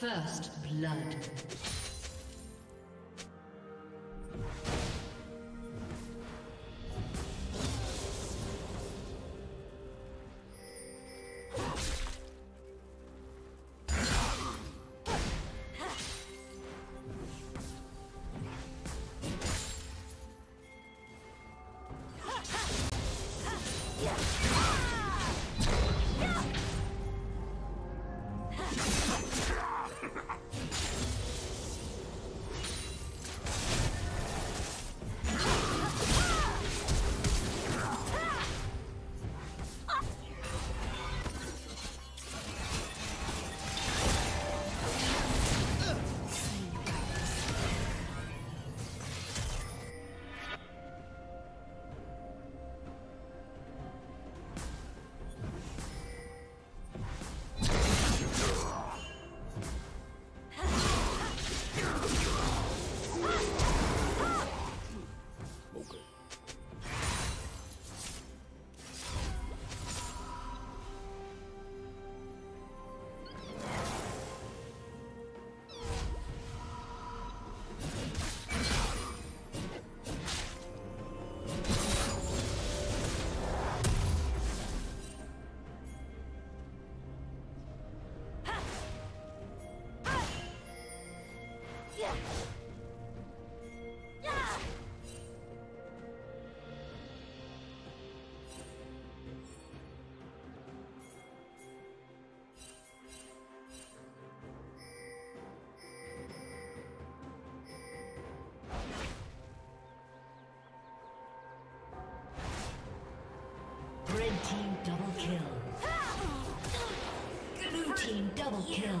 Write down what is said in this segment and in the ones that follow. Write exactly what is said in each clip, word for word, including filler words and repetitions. First blood. Red team double kill. Blue team double kill.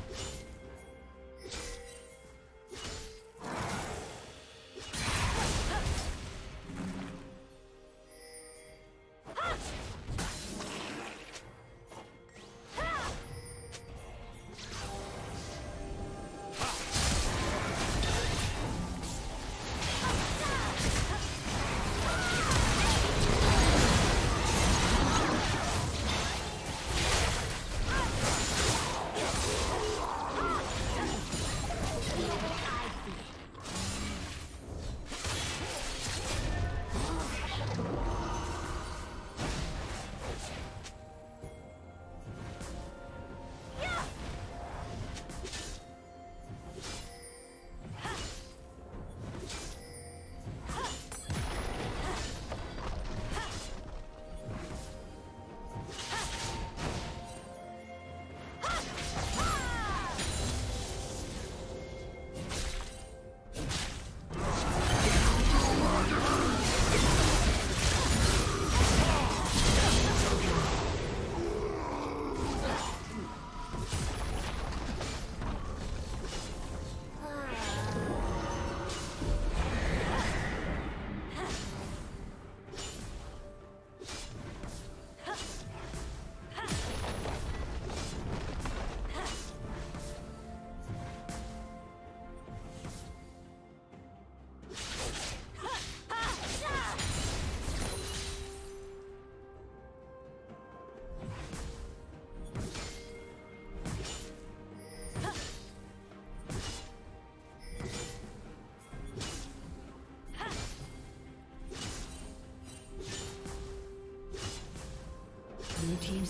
Blue team's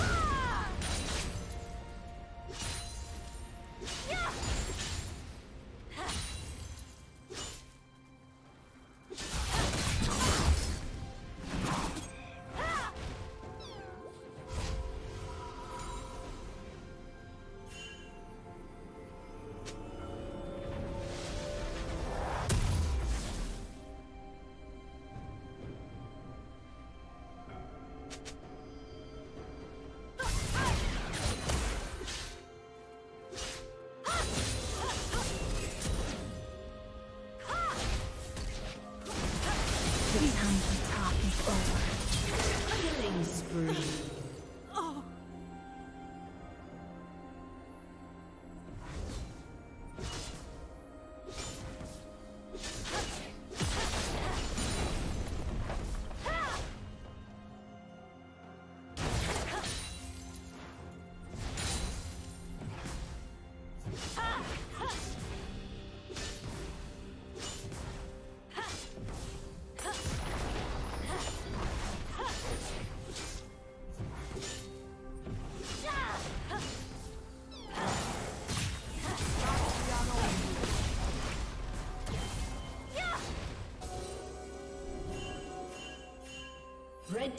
Ah! Yeah! Red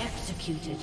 Executed.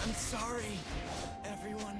I'm sorry, everyone.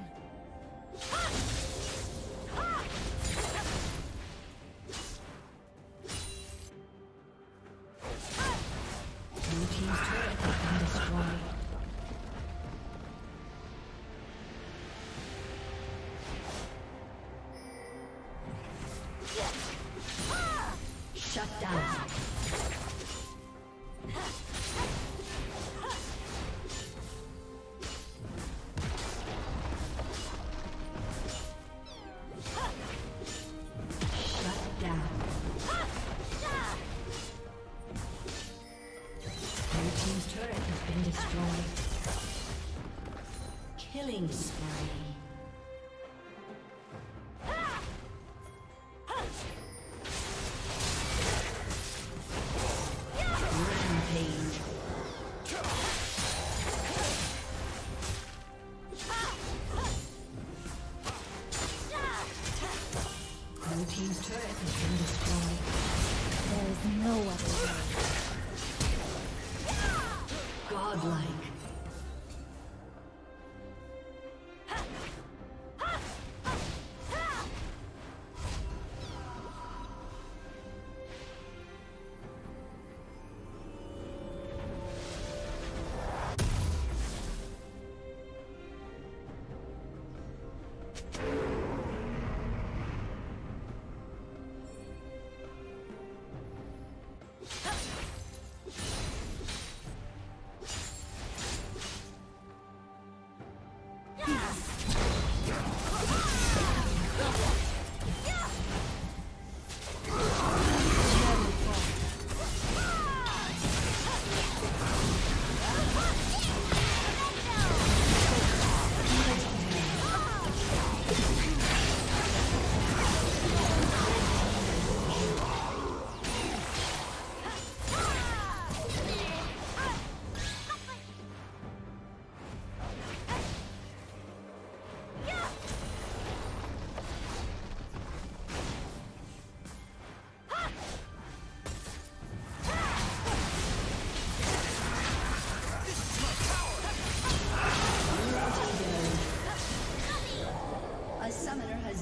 Killing spree.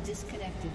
disconnected.